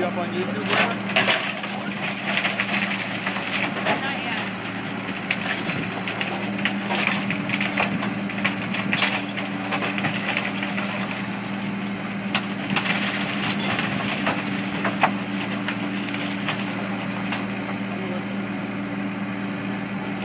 я понизил.